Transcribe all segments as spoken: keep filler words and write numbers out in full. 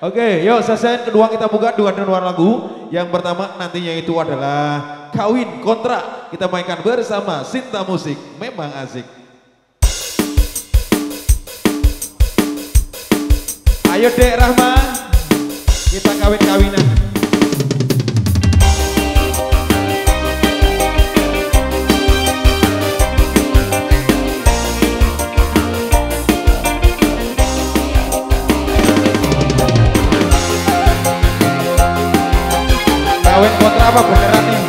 Oke, yuk sesen kedua kita buka dua dan dua lagu. Yang pertama nantinya itu adalah Kawin Kontrak. Kita mainkan bersama Sinta Musik. Memang asik. Ayo Dek Rahma, kita kawin-kawinan. Kawin kontrak apa beneran nih?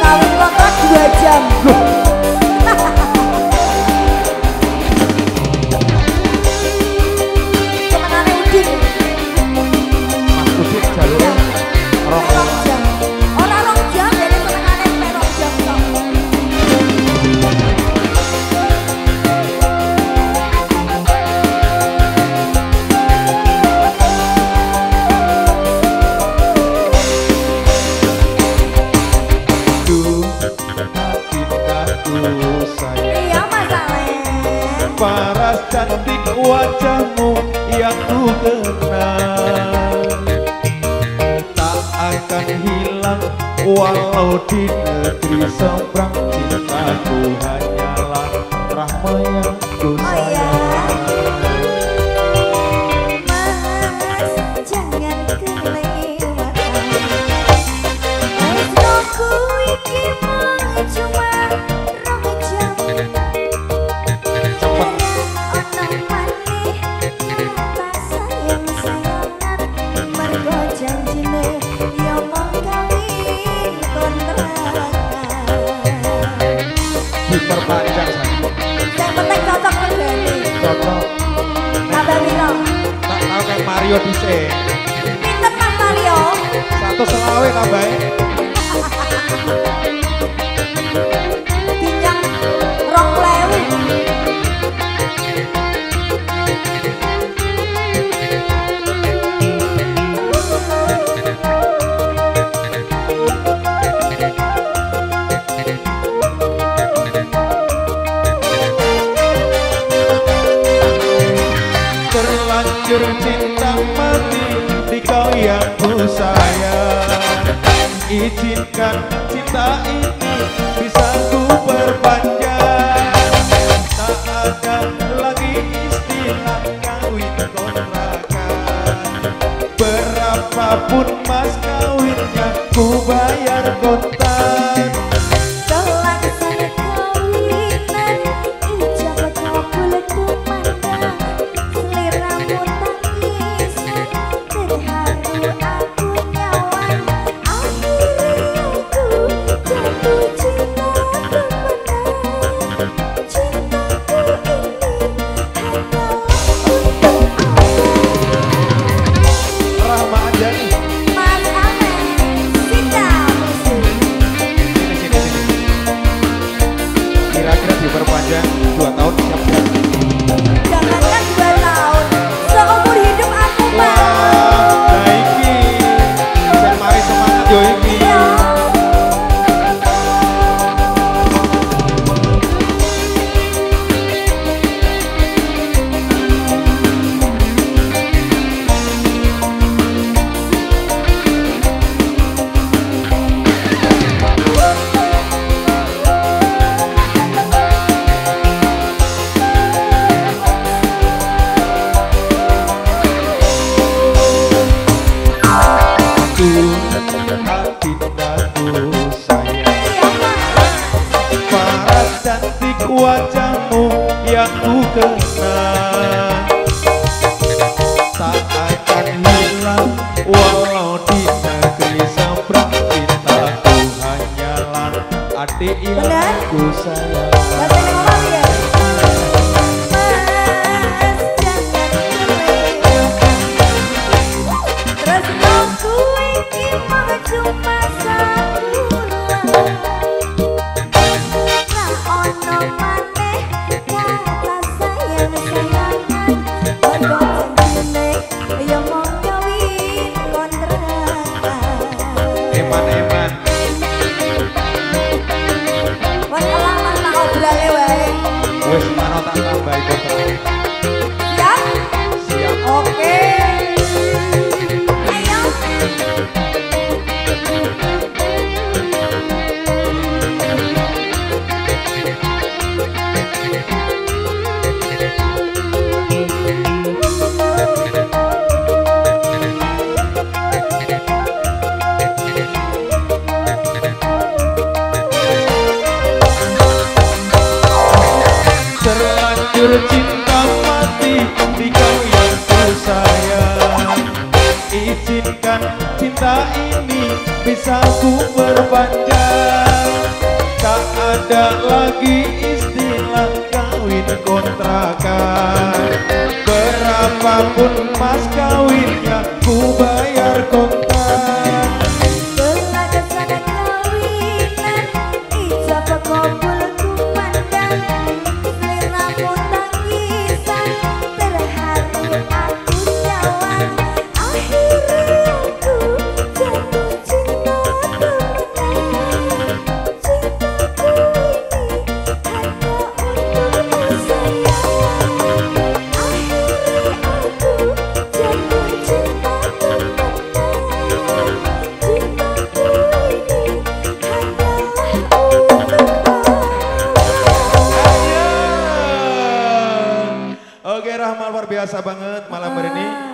Kawin kontrak dua jam. Loh. Temenannya Udin. Mas Udin jalurnya rong jam. Orang rong jam jadi temenannya perong jam. Paras cantik wajahmu yang ku kenal, tak akan hilang walau di negeri seberang. Cintaku hanyalah Rahma yang ku sayang. Mas, jangan kelewatan. Esokku iki mau cuma perpanjang saya. Yang penting cocok terjadi. Cocok. Abang Milo. Tak tahu kayak Mario Dise. Pinter Mas Mario. Satu selawe kabai. Pinjang rong lewu. Terlanjur cinta mati di kau yang ku sayang. Izinkan cinta ini bisa ku perpanjang. Tak ada lagi istilah kawin kontrakan. Berapapun mas kawinnya ku bayar kontan. dua tahun siap-siap. Jangankan dua tahun, seumur hidup aku mau. Wah, nah ini bisa mari semangat yo ini. Paras cantik wajahmu yang ku kenal, tak akan hilang walau di negeri seberang. Cintaku hanyalah adik yang ku sayang. Sayang Izinkan cinta ini bisa ku perpanjang. Tak ada lagi istilah kawin kontrakan. Berapapun mas kawinnya ku bayar kontak. Belaka sana kawinan, siapa kau boleh ku pandang. Seleramu tangisan, terharu aku jalan. Akhirnya aku jatuh cinta kawin. Cintaku ini hanya untukmu sayang. Luar biasa banget malam hari ini.